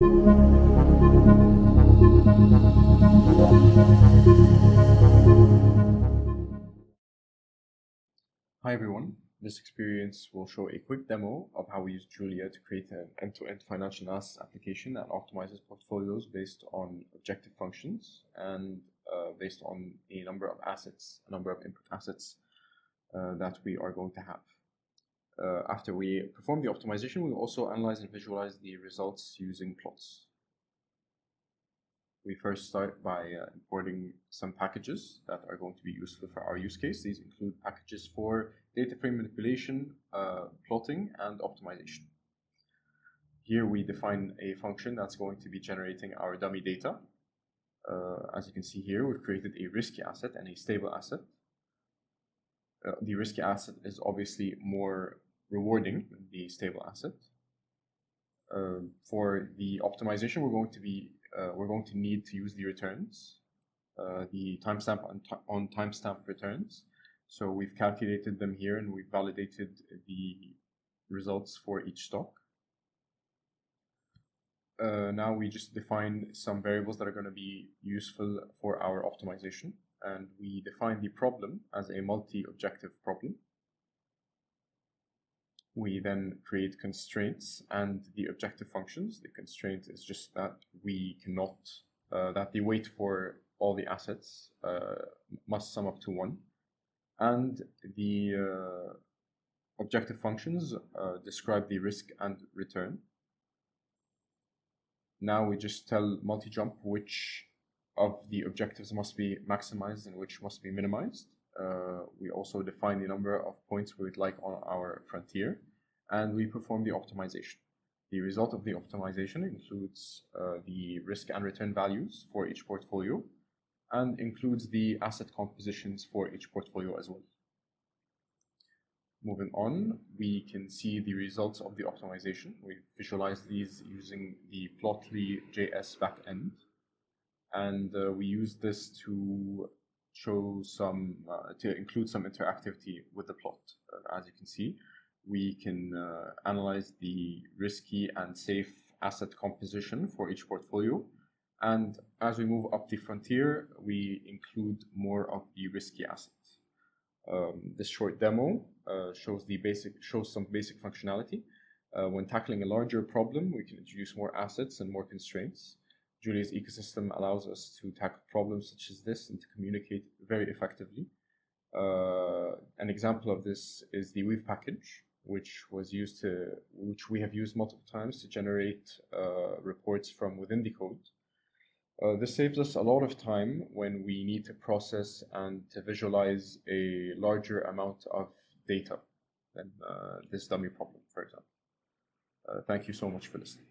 Hi everyone, this experience will show a quick demo of how we use Julia to create an end-to-end financial analysis application that optimizes portfolios based on objective functions and based on a number of assets, a number of input assets that we are going to have. After we perform the optimization, we will also analyze and visualize the results using plots. We first start by importing some packages that are going to be useful for our use case. These include packages for data frame manipulation, plotting, and optimization. Here we define a function that's going to be generating our dummy data. As you can see here, we've created a risky asset and a stable asset. The risky asset is obviously more rewarding than the stable asset. For the optimization, we're going to need to use the returns, the timestamp on timestamp returns. So we've calculated them here and we've validated the results for each stock. Now we just define some variables that are going to be useful for our optimization. And we define the problem as a multi-objective problem. We then create constraints and the objective functions. The constraint is just that we cannot, that the weight for all the assets must sum up to 1. And the objective functions describe the risk and return. Now we just tell MultiJump which of the objectives must be maximized and which must be minimized. We also define the number of points we would like on our frontier, and we perform the optimization. The result of the optimization includes the risk and return values for each portfolio, and includes the asset compositions for each portfolio as well. Moving on, we can see the results of the optimization. We visualize these using the Plotly JS backend. And we use this to show some, to include some interactivity with the plot. As you can see, we can analyze the risky and safe asset composition for each portfolio. And as we move up the frontier, we include more of the risky assets. This short demo shows some basic functionality. When tackling a larger problem, we can introduce more assets and more constraints. Julia's ecosystem allows us to tackle problems such as this and to communicate very effectively. An example of this is the Weave package, which we have used multiple times to generate reports from within the code. This saves us a lot of time when we need to process and to visualize a larger amount of data than this dummy problem, for example. Thank you so much for listening.